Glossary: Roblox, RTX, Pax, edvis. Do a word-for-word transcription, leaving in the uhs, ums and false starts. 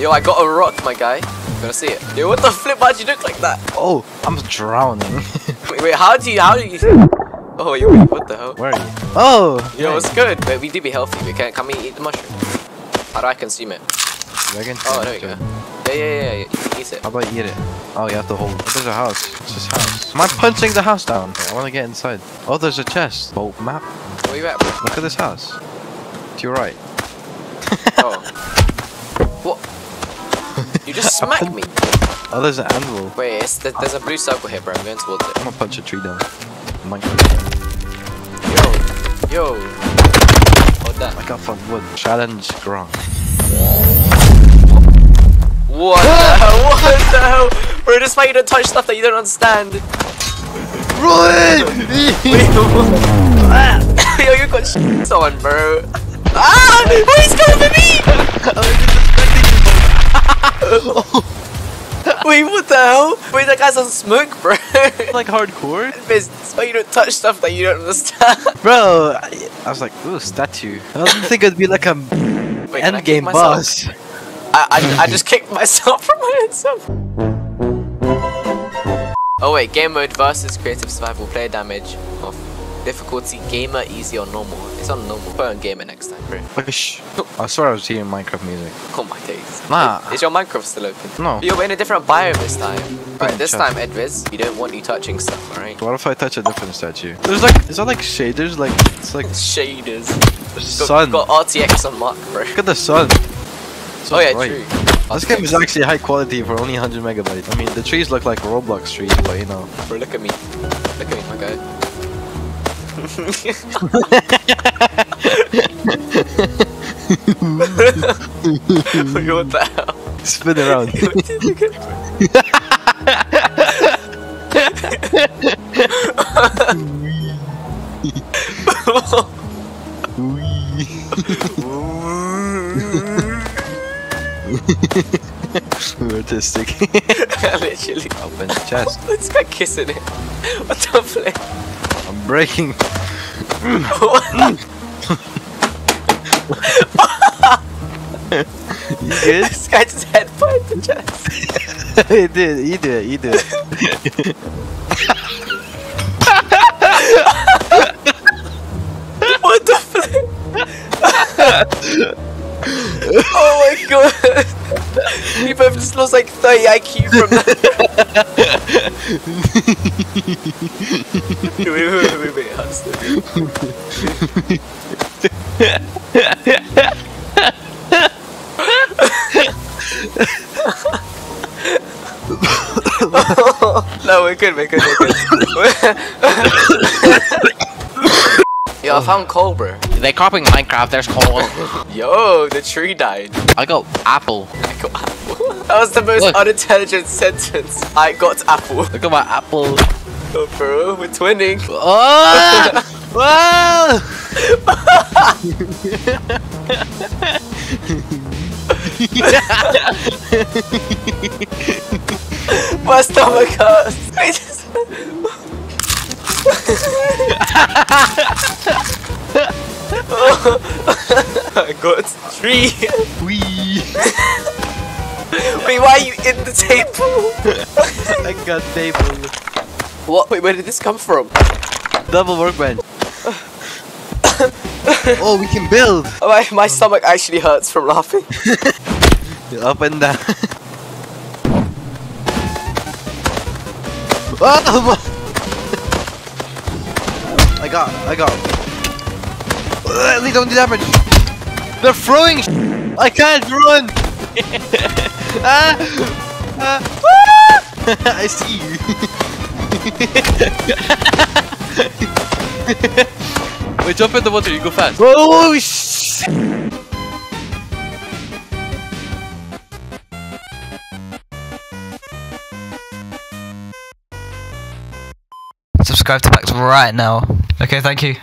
Yo, I got a rock, my guy. I'm gonna see it. Yo, what the flip? How'd you look like that? Oh, I'm drowning. wait, wait, how do you, how do you... Oh, yo, wait, what the hell? Where are you? Oh! Yo, what's good? Wait, we do be healthy. We can't come and eat the mushroom. How do I consume it? I can oh, there we go. Yeah, yeah, yeah, yeah. You can eat it. How about you eat it? Oh, you have to hold. There's a house. It's just house. Am I punching the house down? I want to get inside. Oh, there's a chest. Oh, map. Where you at, bro? Look at this house. To your right. oh. What? You just smacked me. Oh, there's an anvil. Wait, it's th there's a blue circle here, bro. I'm going towards it. I'm gonna punch a tree down. Mine. Yo, yo. Hold that. I got some wood. Challenge ground. What the hell? What the hell? Bro, this fight you don't touch stuff that you don't understand. Run! Yo, you got shit on, bro. Ah! Oh, he's coming for me! Wait, what the hell? Wait, that guy's on smoke, bro. Like hardcore? This fight you don't touch stuff that you don't understand. Bro, I, I was like, ooh, statue. I didn't think it'd be like a Wait, end game boss. I, I, I just kicked myself from my own self. Oh wait, game mode versus creative survival, player damage off. Difficulty, gamer, easy or normal. It's on normal. Put on gamer next time, bro. Like shh. I swear I was hearing Minecraft music. Oh my days. Nah. Is, is your Minecraft still open? No. But you're in a different biome this time. Right, this time, Edviz, you don't want you touching stuff, alright? What if I touch a different statue? There's like, is that like shaders? Like, it's like... Shaders. The sun. Got, got R T X unlocked, bro. Look at the sun. So oh yeah, right. True. This game is actually high quality for only one hundred megabytes. I mean, the trees look like Roblox trees, but you know. Bro, look at me. Look at me, my guy. Wait, what the hell? Spin around. We're artistic. Literally. Open the chest. This guy kissing it. What the flip? I'm breaking. You good? This guy just headbutted the chest. He did. He did. He did. What the flip? Oh my god. You both just lost like thirty I Q from that. Wait, wait, wait, wait, I'm still. No, we're good, we're good, we're good. Yo, I found coal, bro. They're copying Minecraft, there's coal. Yo, the tree died. I got apple. I got apple. That was the most Look. unintelligent sentence. I got apple. Look at my apple. Oh, bro, we're twinning. Oh! Whoa! My stomach hurts. I got three. Wee. Wait, why are you in the table? I got table. What? Wait, where did this come from? Double workbench. Oh, we can build. Oh, my, my stomach actually hurts from laughing. Up and down. Oh, I got. I got. At least don't do damage. They're throwing. I can't run. ah, ah, ah. I see you. Wait, jump in the water. You go fast. Whoa! Sh Subscribe to Pax right now. Okay, thank you.